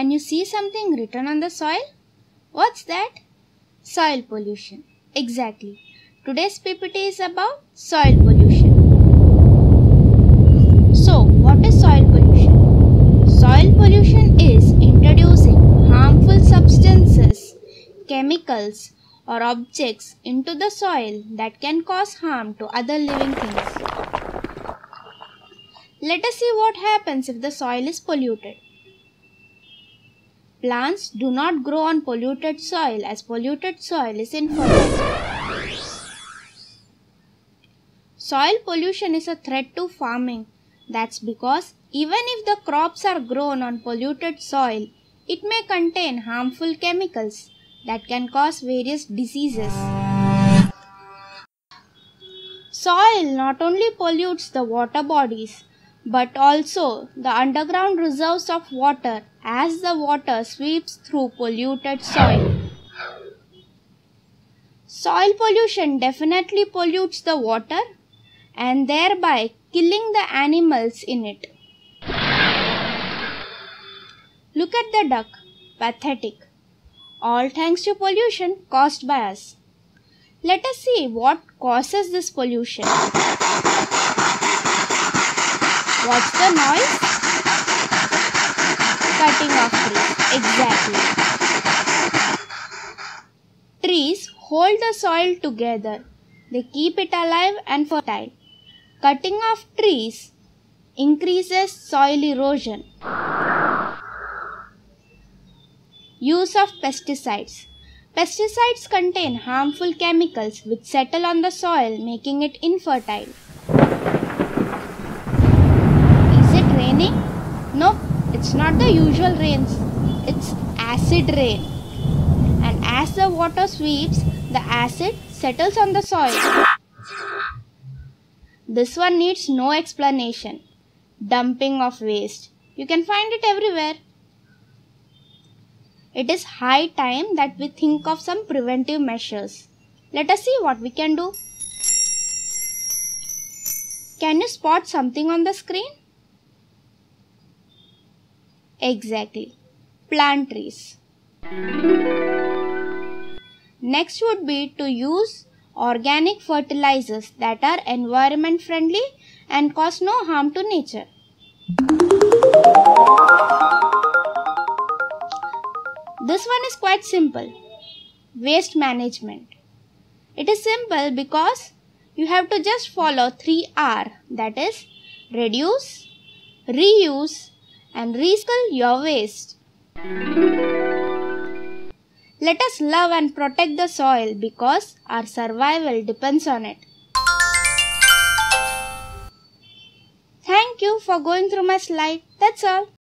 Can you see something written on the soil? What's that? Soil pollution. Exactly. Today's PPT is about soil pollution. So, what is soil pollution? Soil pollution is introducing harmful substances, chemicals, or objects into the soil that can cause harm to other living things. Let us see what happens if the soil is polluted. Plants do not grow on polluted soil as polluted soil is infertile. Soil pollution is a threat to farming. That's because even if the crops are grown on polluted soil, it may contain harmful chemicals that can cause various diseases. Soil not only pollutes the water bodies, but also the underground reserves of water as the water sweeps through polluted soil. Soil pollution definitely pollutes the water and thereby killing the animals in it. Look at the duck, pathetic. All thanks to pollution caused by us. Let us see what causes this pollution. What's the noise? Cutting off trees. Exactly. Trees hold the soil together. They keep it alive and fertile. Cutting off trees increases soil erosion. Use of pesticides. Pesticides contain harmful chemicals which settle on the soil, making it infertile. Raining? Nope, it's not the usual rains, it's acid rain. And as the water sweeps, the acid settles on the soil. This one needs no explanation. Dumping of waste. You can find it everywhere. It is high time that we think of some preventive measures. Let us see what we can do. Can you spot something on the screen? Exactly. Plant trees. Next would be to use organic fertilizers that are environment friendly and cause no harm to nature. This one is quite simple. Waste management. It is simple because you have to just follow 3R, that is reduce, reuse, and recycle your waste. Let us love and protect the soil because our survival depends on it. Thank you for going through my slide. That's all.